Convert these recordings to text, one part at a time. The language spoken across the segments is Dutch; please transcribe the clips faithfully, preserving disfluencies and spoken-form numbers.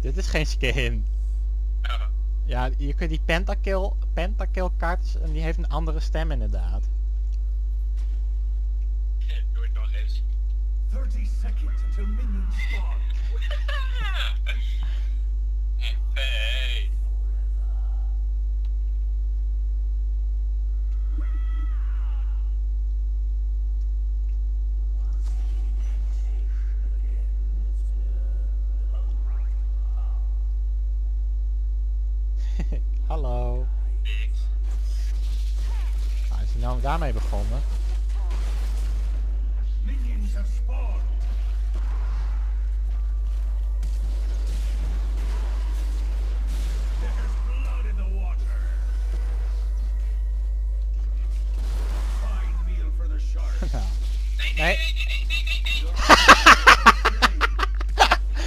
Dit is geen skin. Ja, je kunt die pentakill, pentakill kaart, en die heeft een andere stem inderdaad. Doe het nog eens. dertig seconden until minions spawn. Hallo. Ah, is hij nou daarmee begonnen? Minions have spawned. There's blood in the water. Fine meal for the sharks. Nee, nee, nee,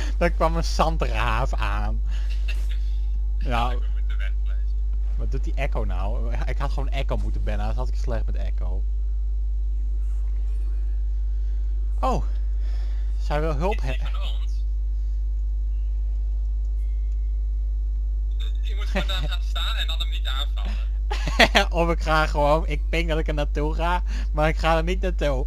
nee. Daar kwam een zandraaf aan. Ja. Wat doet die echo nou? Ik had gewoon echo moeten bannen, anders had ik slecht met echo. Oh! Zij wil hulp hebben. Je moet gewoon daar gaan staan en dan hem niet aanvallen. Of ik ga gewoon, ik ping dat ik er naartoe ga, maar ik ga er niet naartoe.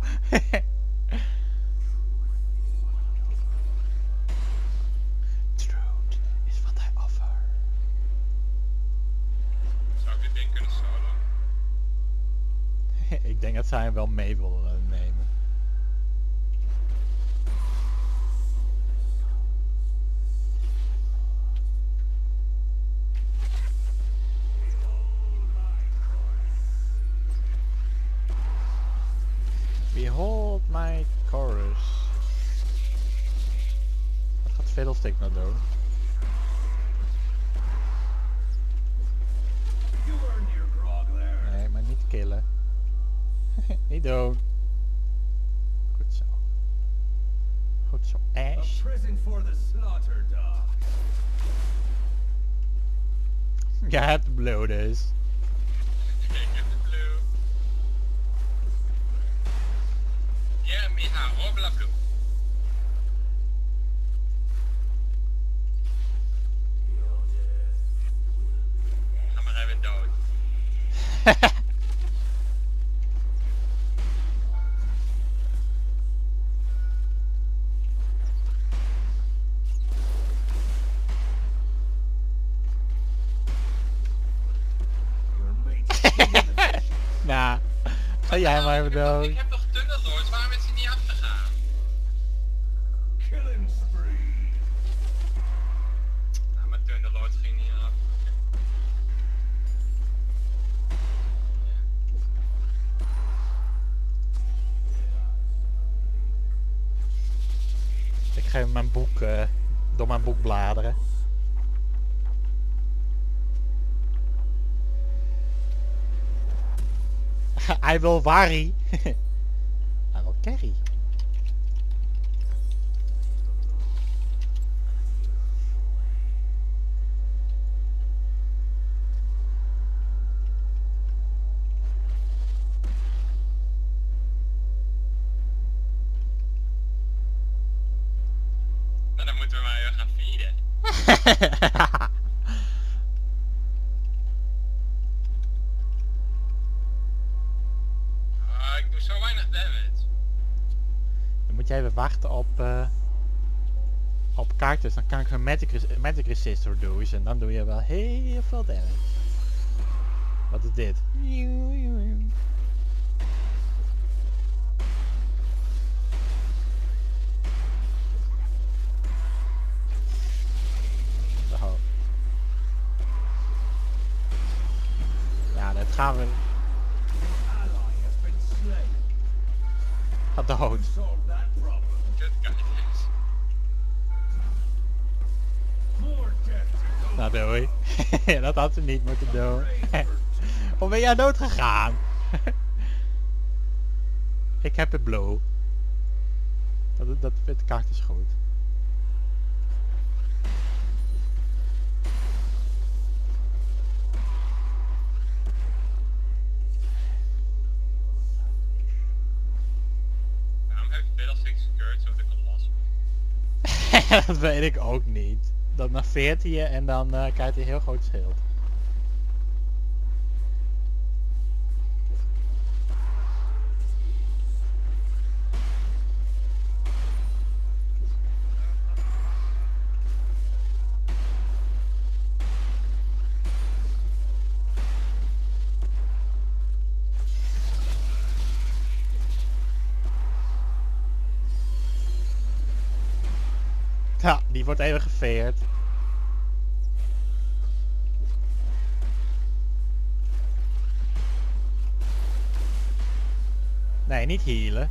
Ik denk dat zij hem wel mee willen nemen. Behold my chorus. Wat gaat Fiddlestick nou doen? Nee, maar niet killen. Niet dood. Goed zo. Goed zo, Ash. Je hebt blauw dus. Ik heb de blauw. Ja, me a robla blauw. Ga maar even dood. Nou, nah, ga jij maar even dood. Ik heb toch Tunderlord, waarom is hij niet afgegaan? Killing spree. Nou, maar Tunderlord ging niet af. Ik ga mijn boek, uh, door mijn boek bladeren. Hij wil Wari. Hij wil Carry. Nou, dan moeten we maar gaan vieren. Even wachten op uh, op kaartjes, dan kan ik een magic, magic resistor doen en dan doe je wel heel veel damage. Wat is dit? Zo. Ja, dat gaan we. Gaat dood. Nou doei. Dat had ze niet moeten doen. Of ben jij dood gegaan? Ik heb het blauw. Dat, dat het kaart is goed. Waarom heb je wel six skirts of de klas? Dat weet ik ook niet. dat naar veertien en dan uh, krijgt hij heel groot schild. Ja, die wordt even geveerd. Nee, niet healen.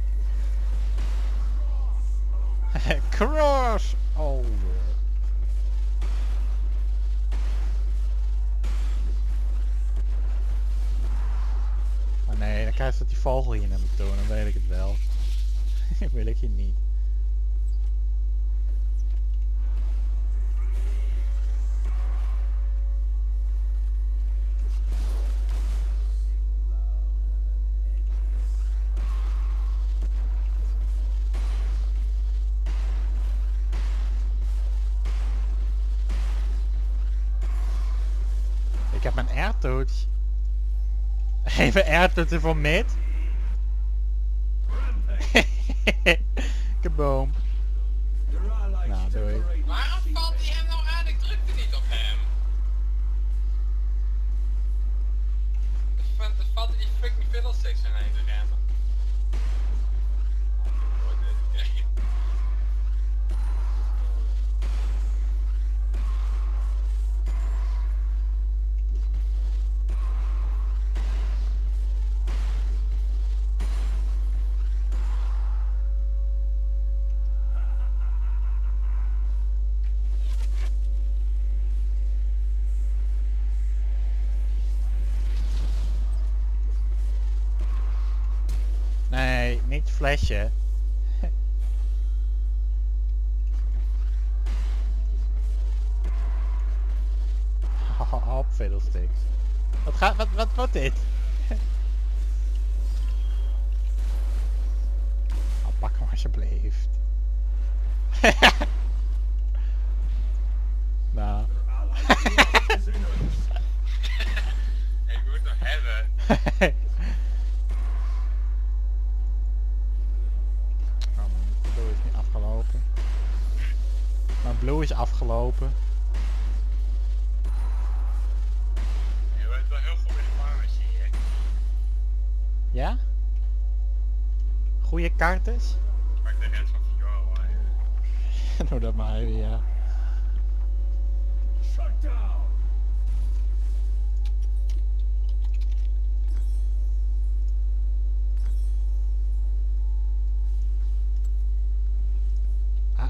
Cross over. Maar nee, dan krijg je dat die vogel hier naar me toe, dan weet ik het wel. Wil ik je niet. Ik heb mijn airtoets. Even airtoetsen voor mid. Kaboom. Nou, doei. Waarom valt hij hem nou aan? Ik drukte niet op hem. Het valt in die fucking fiddlesticks in heen te remmen. Nee, niet flesje. Hop, fiddlesticks. Wat gaat, wat, wat wordt dit? Oh, pak hem alsjeblieft. Nou. Ik moet nog hebben. Blue is afgelopen. Je bent wel heel goed in de pharmacy, hè? Ja? Goeie kartes? Ik maak de rest van Fiora. Doe dat maar even, ja. Shutdown!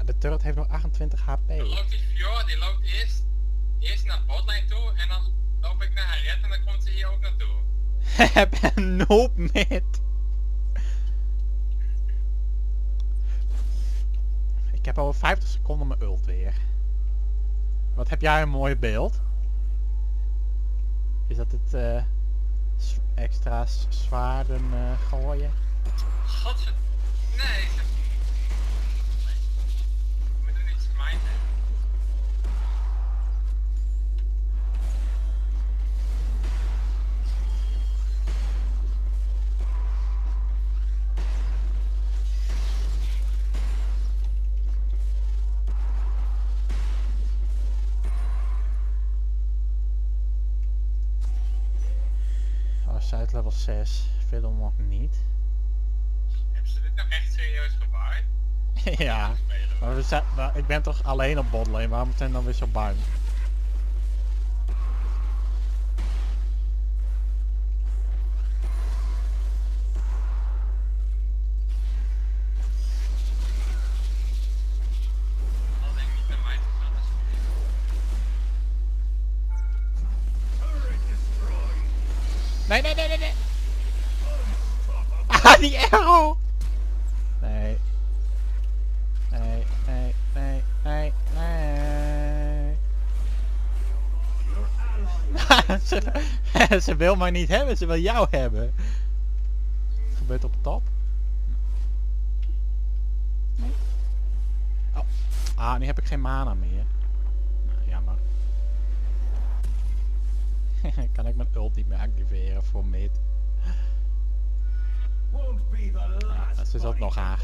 De turret heeft nog achtentwintig H P. Dan loopt die Fjord, die loopt eerst, eerst naar botline toe en dan loop ik naar haar red en dan komt ze hier ook naartoe. Heb een noop met. Ik heb al vijftig seconden mijn ult weer. Wat heb jij een mooi beeld? Is dat het uh, extra zwaarden uh, gooien? Godver... Nee. Uit level zes, verder nog niet. Hebben ze dit nou echt serieus gebaard? Ja, maar we zijn, nou, ik ben toch alleen op botlane, waarom zijn we dan weer zo bang? Nee, nee, nee, nee, nee! Ah, die arrow! Nee. Nee, nee, nee, nee, nee. ze, ze wil mij niet hebben, ze wil jou hebben. Wat gebeurt op de top? Oh. Ah, nu heb ik geen mana meer. Kan ik mijn ult niet meer activeren voor mid? Ja, ze zat nog haar.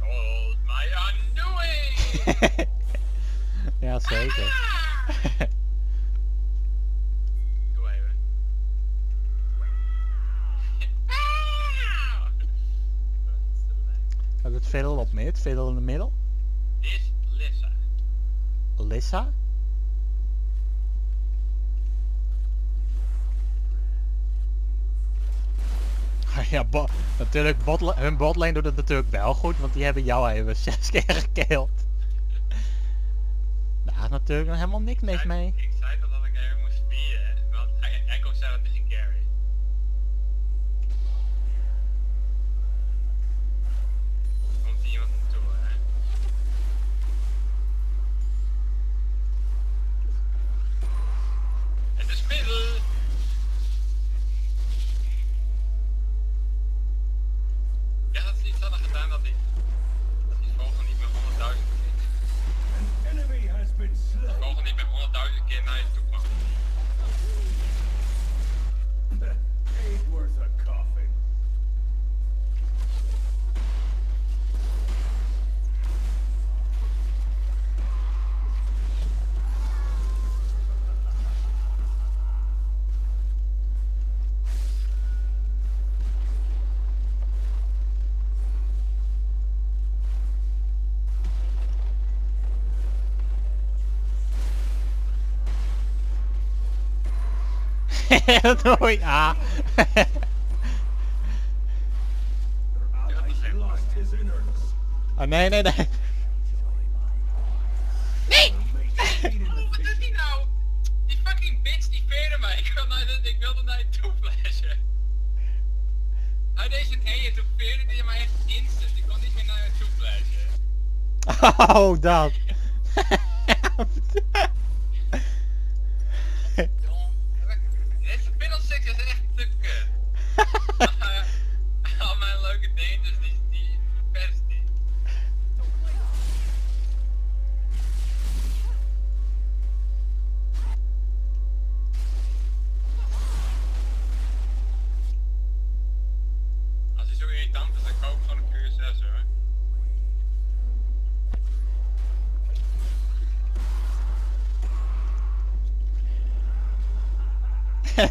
Behold my undoing! Ja, zeker. Fiddle op mid, fiddle in de middel. Dit is Lissa. Lissa? Ja, bo natuurlijk, botla hun botline doet het natuurlijk wel goed, want die hebben jou even zes keer gekeild. Daar gaat natuurlijk nog helemaal niks mis mee. Ik zei dat ik even moest spieren, want hij kon zelf niet een carry. Nooit, ah. Oh, nee, nee, nee. Nee! Oh, wat doet die nou? Die fucking bitch die veerde mij. Ik wilde naar, ik wilde naar je toe flashen. Hij deed zijn E en toen veerde die mij echt instant. Ik kon niet meer naar je toe flashen. Oh, dat.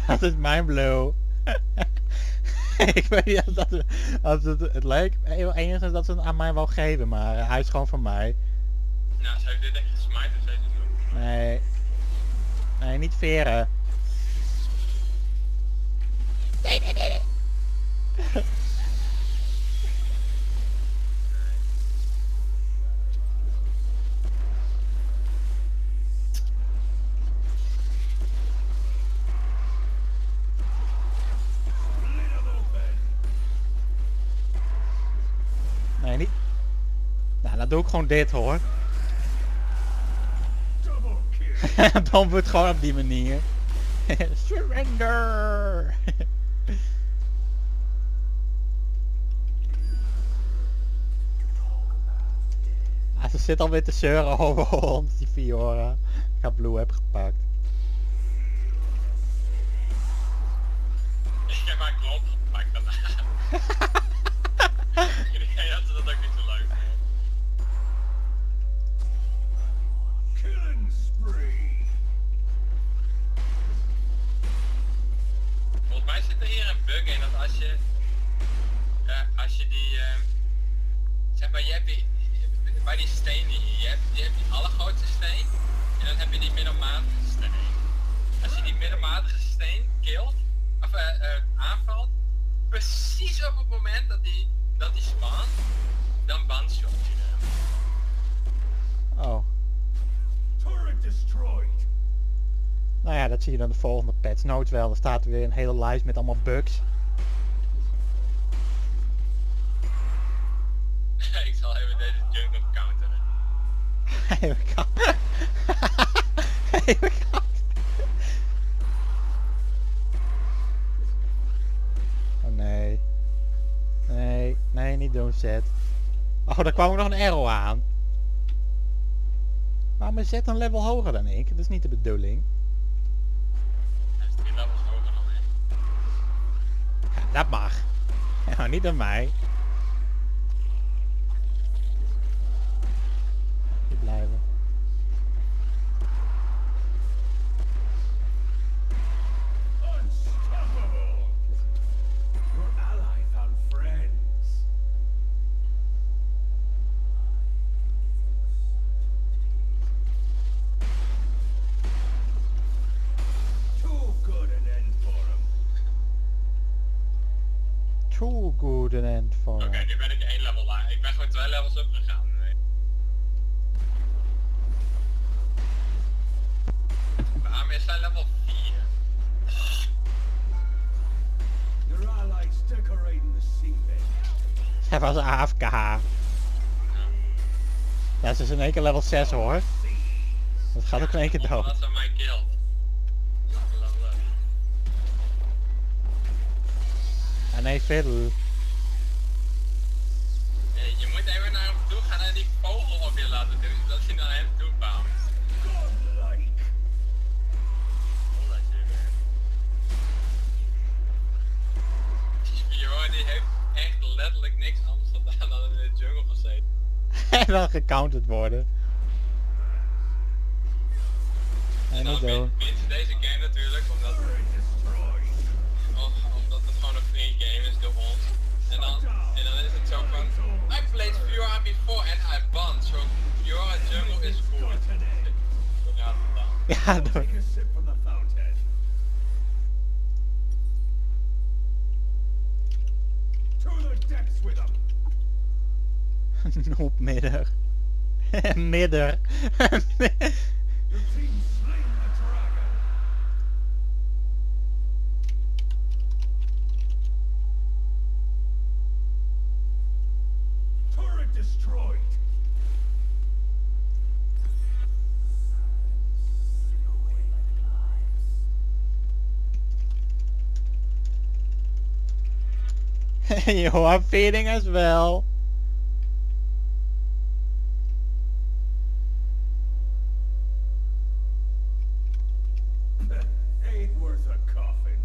Dat is mijn blow. Ik weet niet of dat, of dat het lijkt heel enigszins dat ze het aan mij wou geven, maar hij is gewoon van mij. Nou, ze heeft dit echt gesmijt of ze heeft het doen. Nee. Nee, niet veren. Nee, nee, nee, nee. Doe ik gewoon dit hoor. Dan wordt het gewoon op die manier. Surrender! Ah, ze zit alweer te zeuren over ons, die Fiora. Ik heb Blue heb gepakt. Ik heb mijn klop gepakt daarna. Zie je dan de volgende patch notes wel, er staat weer een hele lijst met allemaal bugs. Ik zal even deze jungle counteren. Even counteren. Even counteren. Zed. Oh, daar kwam ook nog een arrow aan. Waarom is Zed een level hoger dan ik? Dat is niet de bedoeling. Hij is drie levels hoger dan ik. Ja, dat mag. Ja, niet aan mij. Hier blijven. Too good an end for. Oké, okay, nu ben ik één level laag. Ik ben gewoon twee levels up gegaan. Nee. Waarom is hij level vier? Your allies decorating the seabed. Hij was A F K. Ja. Ja, ze is in één keer level zes hoor. Dat gaat ook in één keer dood. En nee, verder. Hey, je moet even naar hem toe gaan en die vogel op je laten doen, zodat hij naar hem toe bounce. Godlike! Oh, dat is je weer. Die Fiora die heeft echt letterlijk niks anders gedaan dan in de jungle gezeten. En dan gecounterd worden. En, en dan win, wint ze deze game natuurlijk, omdat... game is de ons. En dan, en dan is het zo van... I played Fiora before and I won, so Fiora jungle is cool. Ja, ja dat... Nope, midder. Midder. You are feeding as well. Ain't worth a coffin.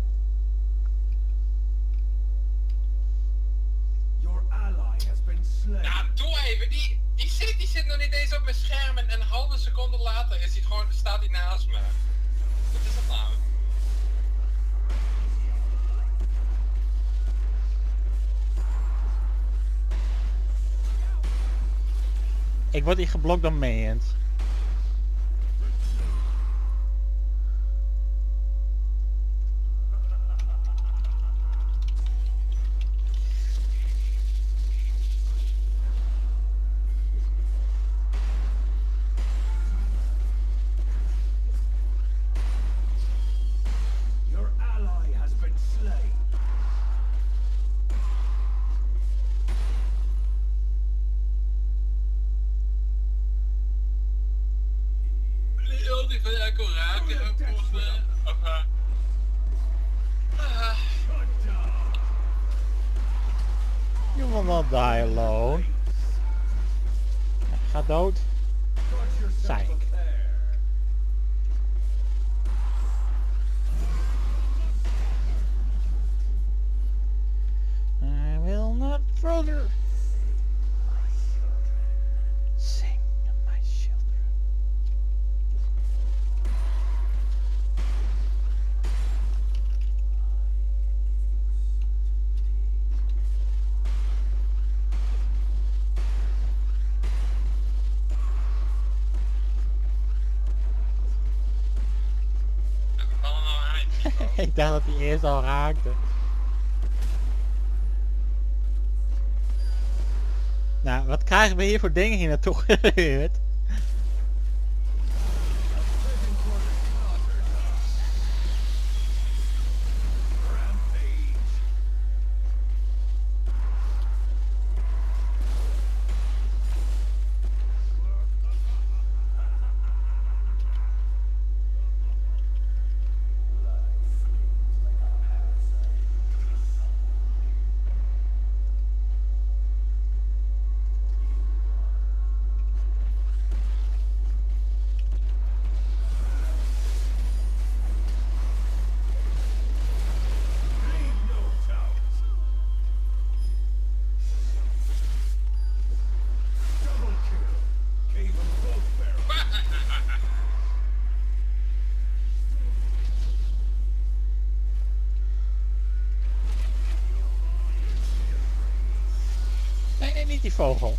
Your ally has been slain. Nou, doe even. Die, die, zit, die zit nog niet eens op mijn scherm en een halve seconde later is hij gewoon, staat hij naast me. Wat is dat nou? Ik word hier geblokt door minions. You will not die alone. Ga dood. Psych. I will not further. Ik dacht dat hij eerst al raakte. Nou, wat krijgen we hier voor dingen hier naartoe gebeurd? niet die vogel.